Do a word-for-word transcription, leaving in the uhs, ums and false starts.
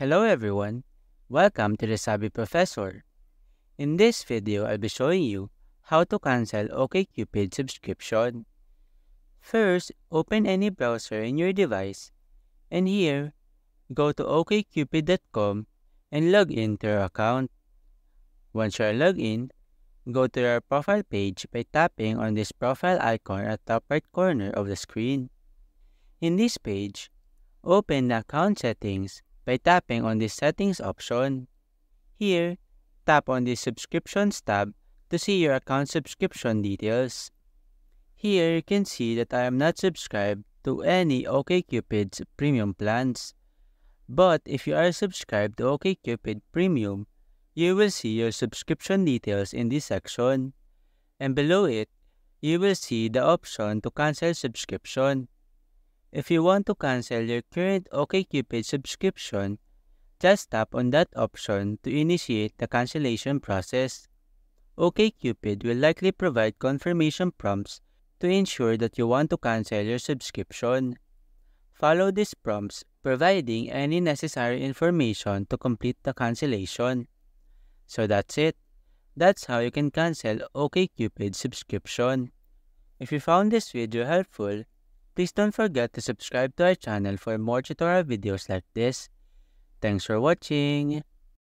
Hello everyone, welcome to The Savvy Professor. In this video, I'll be showing you how to cancel OKCupid subscription. First, open any browser in your device, and here, go to O K Cupid dot com and log in to your account. Once you're logged in, go to your profile page by tapping on this profile icon at the top right corner of the screen. In this page, open the account settings by tapping on this settings option. Here, tap on the subscriptions tab to see your account subscription details. Here, you can see that I am not subscribed to any OKCupid's premium plans. But if you are subscribed to OKCupid Premium, you will see your subscription details in this section. And below it, you will see the option to cancel subscription. If you want to cancel your current OKCupid subscription, just tap on that option to initiate the cancellation process. OKCupid will likely provide confirmation prompts to ensure that you want to cancel your subscription. Follow these prompts, providing any necessary information to complete the cancellation. So that's it. That's how you can cancel OKCupid subscription. If you found this video helpful, please don't forget to subscribe to our channel for more tutorial videos like this. Thanks for watching!